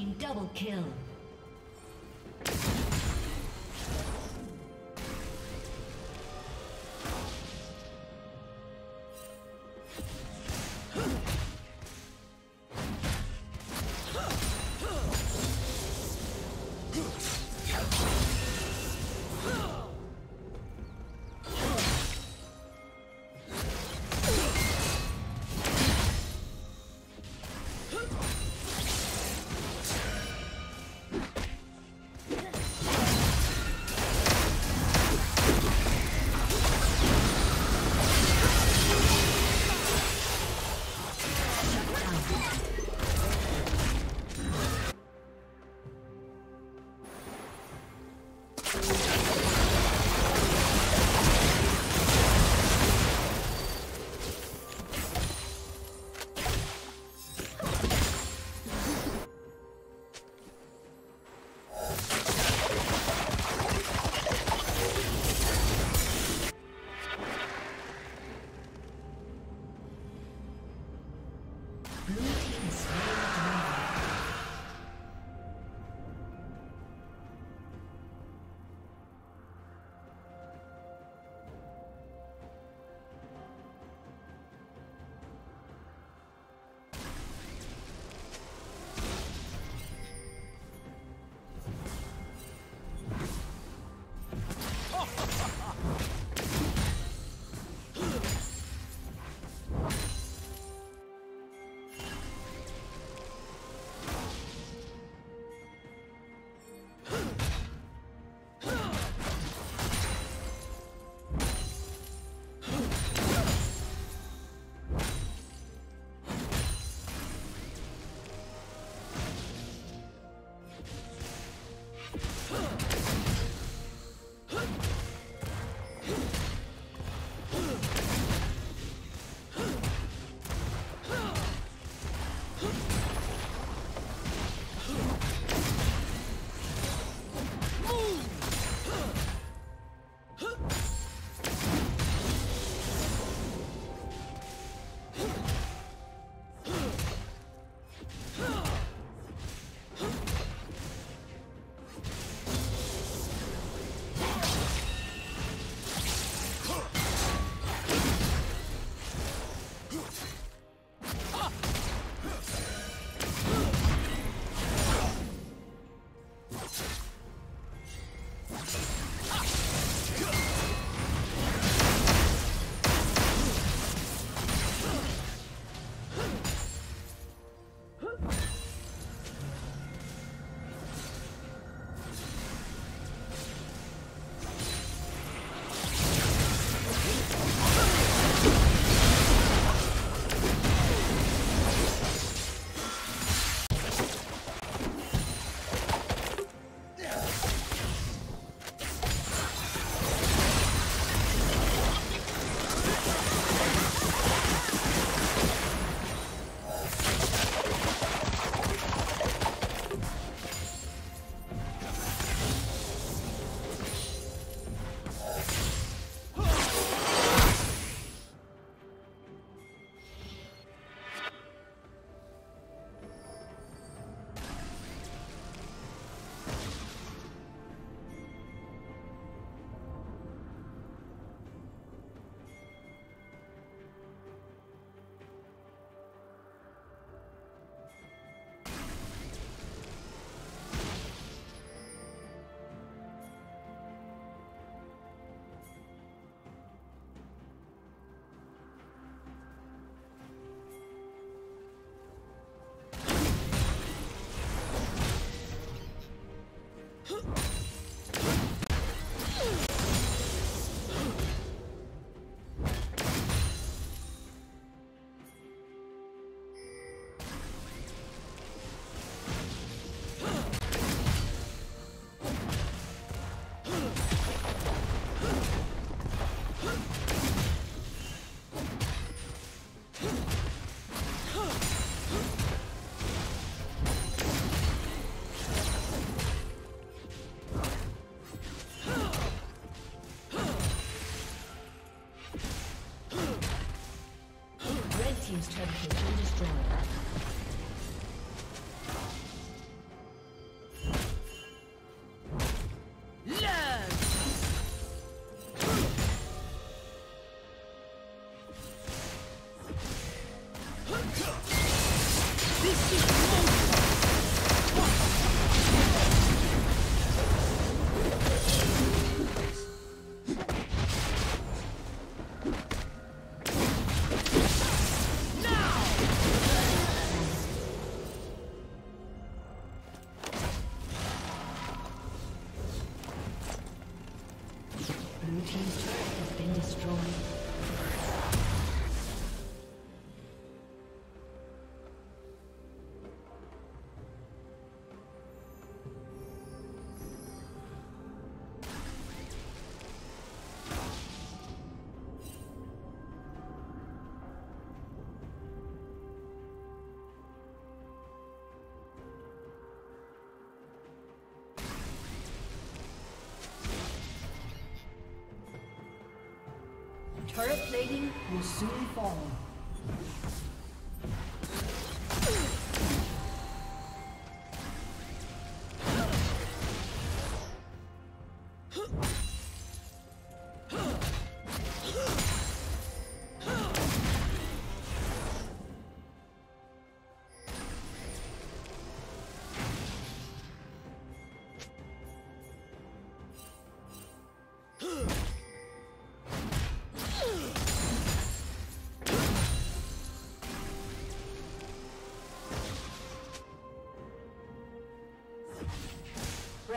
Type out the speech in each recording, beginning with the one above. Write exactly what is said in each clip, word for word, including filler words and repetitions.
team double kill. Turret plating will soon fall. The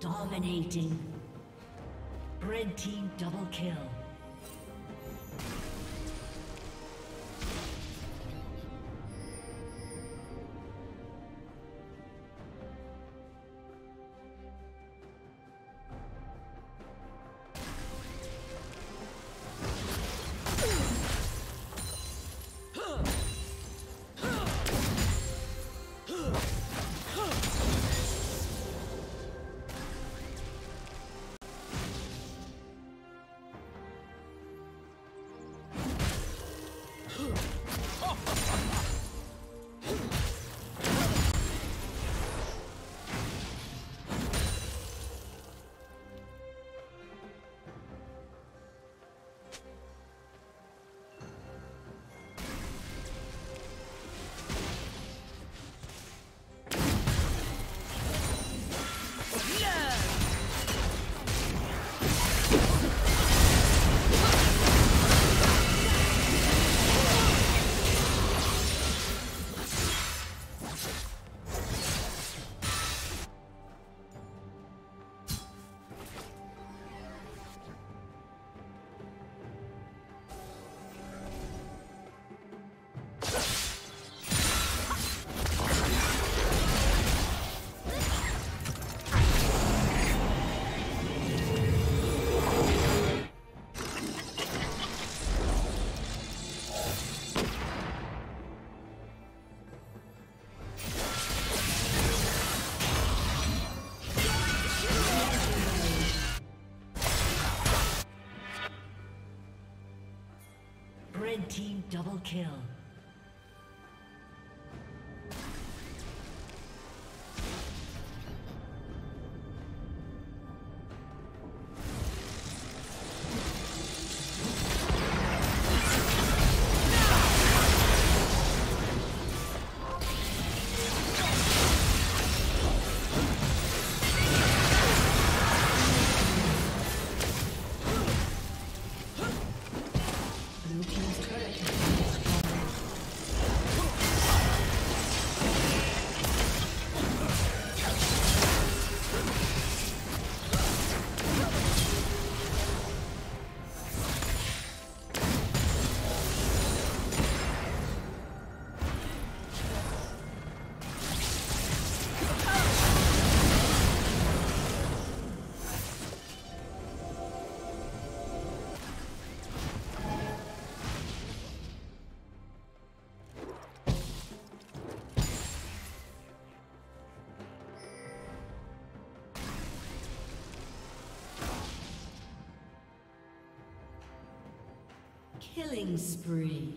Dominating. Red team double kill. Double kill. Killing spree.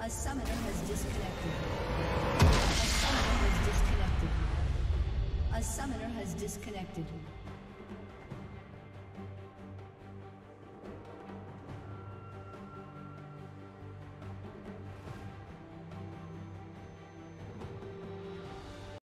A summoner has disconnected.